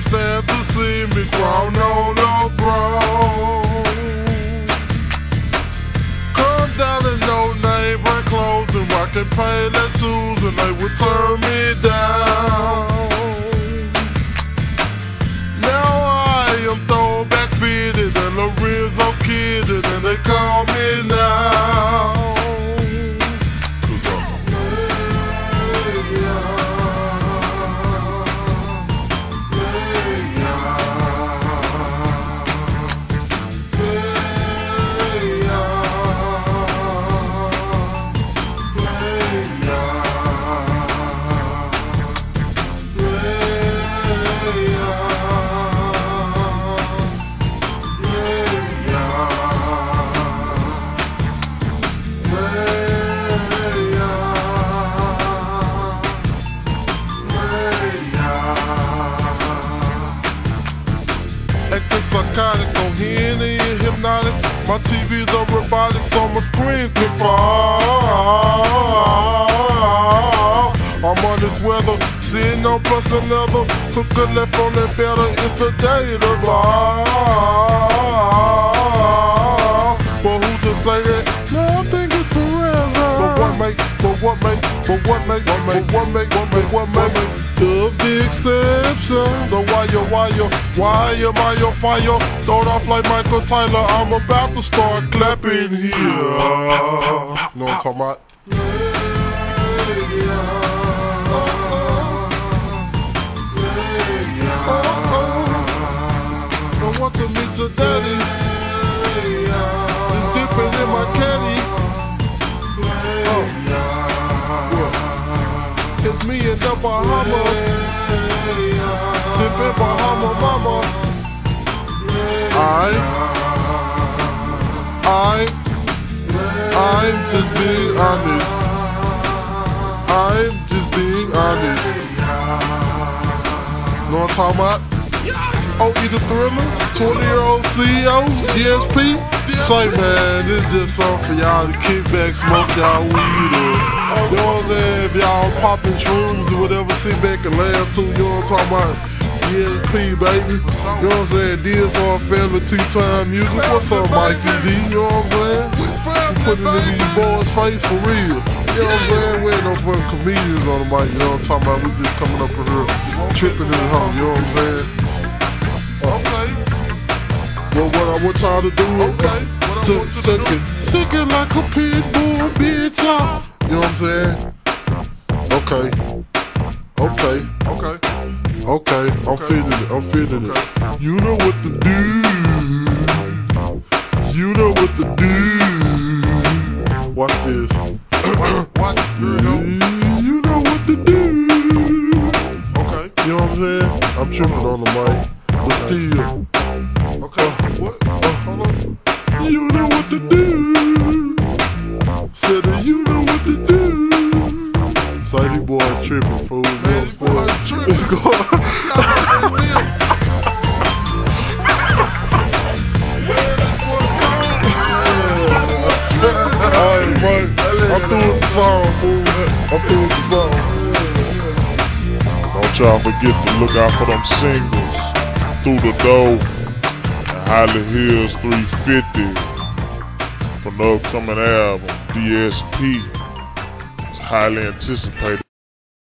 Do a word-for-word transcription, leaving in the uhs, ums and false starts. can't stand to see me grown, no, no, grown. Come down in your neighborhood clothes and rockin' paint and shoes, and they would turn me down. Now I am throwback fitted and the ribs I'm kidded, and they call me now. My T V's are robotic, so my screens can fall. I'm on this weather, seeing no plus another. Cooking left on that better, it's a day to law. But who to say that? Nothing is forever. But what makes, but what makes, but what makes, but what makes, but what makes Dove Dixon. So why you, why you, why am I your fire? Throw it off like Michael Tyler, I'm about to start clapping here. Know what I'm talking about? Oh, oh. I want to meet your daddy. It's dipping in my caddy. Oh. It's me and the Bahamas. Sipping Bahama mamas. I, I, I'm just being honest. I'm just being honest. Know what I'm talking about? Oh, you the Thriller, twenty year old C E O, D S P. Say man, it's just something for y'all to kick back, smoke y'all weed and y'all live, y'all popping shrooms or whatever, sit back and laugh too. You know what I'm talking about? D S P, baby, you know what I'm saying? D S R family, tea time music. What's up, Mikey D? You know what I'm saying? We putting it in these boys' face for real. You know what I'm saying? We ain't no fucking comedians on the mic. You know what I'm talking about? We just coming up in here, tripping in the home. You know what I'm saying? Okay. Well, what I want y'all to do, okay? Sickin', sickin' like a pit bull, bitch. You know what I'm saying? Okay. Okay. Okay. Okay, I'm okay. feeling it, I'm feeling okay. it. You know what to do. You know what to do. Watch this. Watch this. You know what to do. Okay. You know what I'm saying? I'm tripping on the mic. But still. Okay. Uh, what? Uh, Hold on. You know what to do. Said that you know what to do. Say these boys tripping, fool. Man, these boys tripping. Let's go. I'm through with the song, fool. I'm through with the song. Don't y'all forget to look out for them singles. Through the Door, and Highland Hills three fifty. From the upcoming album, D S P. It's highly anticipated.